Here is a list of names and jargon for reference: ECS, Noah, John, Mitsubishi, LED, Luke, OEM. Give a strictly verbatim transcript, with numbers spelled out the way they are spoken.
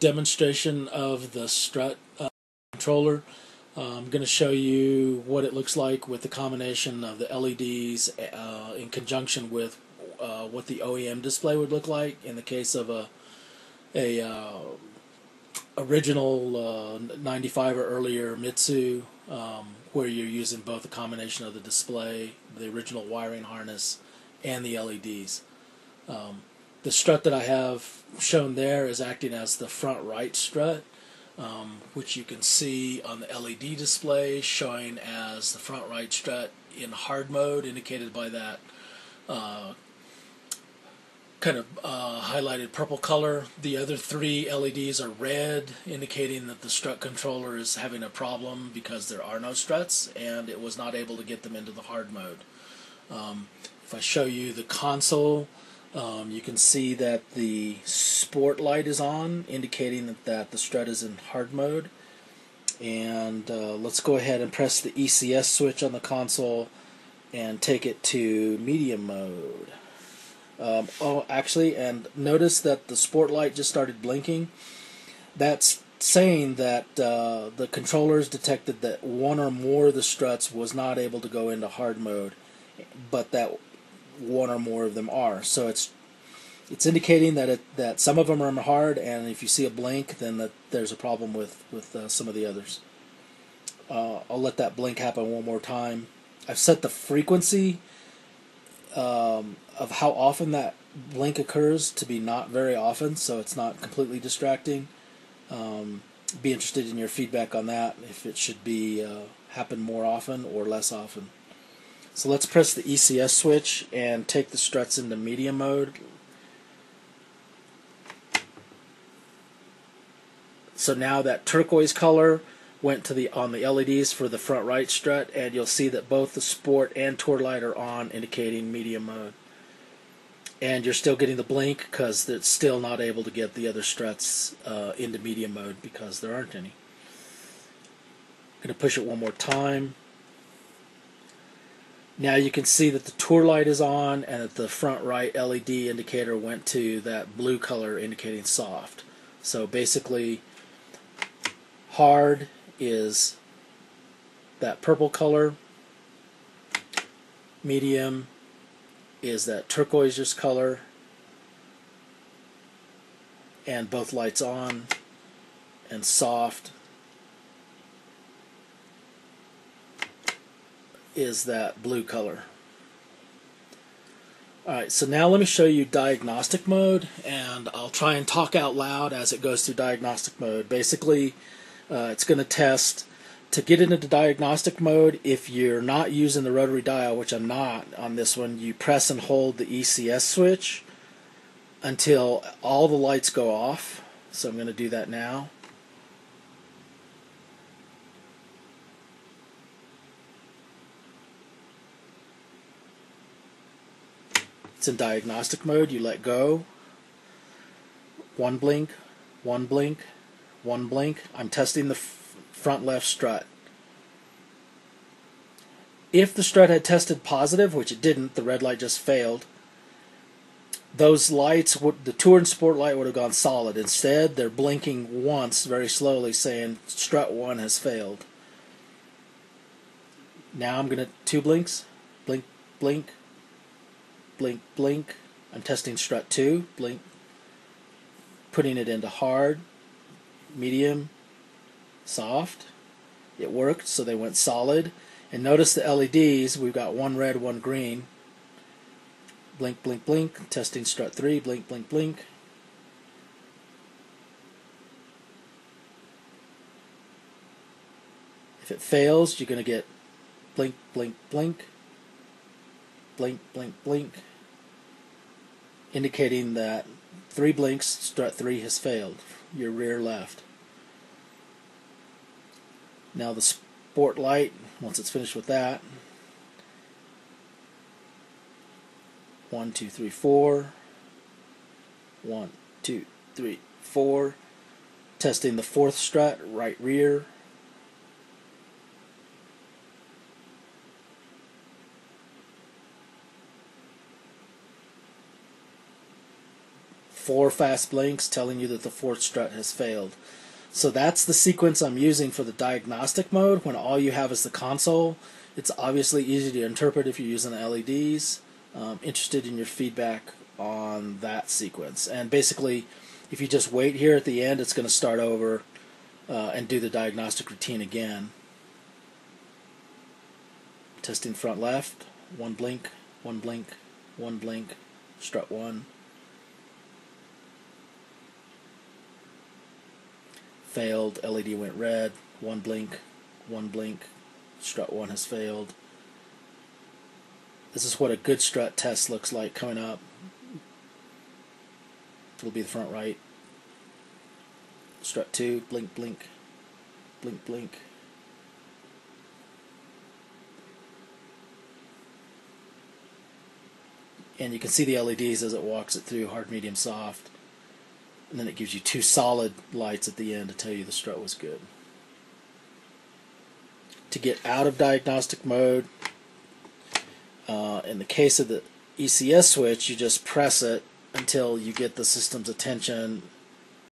demonstration of the strut uh, controller. Uh, I'm going to show you what it looks like with the combination of the L E Ds uh, in conjunction with uh, what the O E M display would look like in the case of a a uh, original uh, ninety-five or earlier Mitsu, um, where you're using both the combination of the display, the original wiring harness, and the L E Ds. Um, the strut that I have shown there is acting as the front right strut, um, which you can see on the L E D display showing as the front right strut in hard mode, indicated by that uh, kind of uh, highlighted purple color. The other three L E Ds are red, indicating that the strut controller is having a problem because there are no struts and it was not able to get them into the hard mode. Um, if I show you the console, um, you can see that the sport light is on, indicating that, that the strut is in hard mode. And uh, let's go ahead and press the E C S switch on the console and take it to medium mode. Um, oh, actually, and notice that the sport light just started blinking. That's saying that uh, the controllers detected that one or more of the struts was not able to go into hard mode, but that one or more of them are. So it's it's indicating that it, that some of them are in hard, and if you see a blink, then that there's a problem with with uh, some of the others. Uh, I'll let that blink happen one more time. I've set the frequency Um, of how often that blink occurs to be not very often, so it's not completely distracting. Um, be interested in your feedback on that, if it should be uh, happen more often or less often. So let's press the E C S switch and take the struts into medium mode. So now that turquoise color went to the on the L E Ds for the front right strut, and you'll see that both the sport and tour light are on, indicating medium mode. And you're still getting the blink because it's still not able to get the other struts uh, into medium mode because there aren't any. I'm going to push it one more time. Now you can see that the tour light is on and that the front right L E D indicator went to that blue color, indicating soft. So basically hard is that purple color, medium is that turquoise color, and both lights on, and soft is that blue color. Alright, so now let me show you diagnostic mode, and I'll try and talk out loud as it goes through diagnostic mode. Basically, Uh, it's going to test to get into diagnostic mode. If you're not using the rotary dial, which I'm not on this one, you press and hold the E C S switch until all the lights go off. So I'm going to do that now. It's in diagnostic mode. You let go. One blink, one blink, one blink. I'm testing the f front left strut. If the strut had tested positive, which it didn't, the red light just failed, those lights, would, the tour and sport light would have gone solid. Instead, they're blinking once very slowly, saying strut one has failed. Now I'm going to two blinks, blink, blink, blink, blink. I'm testing strut two, blink, putting it into hard, medium, soft. It worked, so they went solid. And notice the L E Ds, we've got one red, one green. Blink, blink, blink. Testing strut three, blink, blink, blink. If it fails, you're going to get blink, blink, blink, blink, blink, blink, indicating that three blinks, strut three has failed, your rear left. Now the sport light, once it's finished with that, one, two, three, four, one, two, three, four, testing the fourth strut, right rear. four fast blinks telling you that the fourth strut has failed. So that's the sequence I'm using for the diagnostic mode. When all you have is the console, it's obviously easy to interpret if you're using L E Ds. I'm interested in your feedback on that sequence. And basically, if you just wait here at the end, it's going to start over uh, and do the diagnostic routine again. Testing front left, one blink, one blink, one blink, strut one. Failed, L E D went red, one blink, one blink, strut one has failed. This is what a good strut test looks like coming up. It'll be the front right. Strut two, blink, blink, blink, blink. And you can see the L E Ds as it walks it through, hard, medium, soft. And then it gives you two solid lights at the end to tell you the strut was good. To get out of diagnostic mode, uh, in the case of the E C S switch, you just press it until you get the system's attention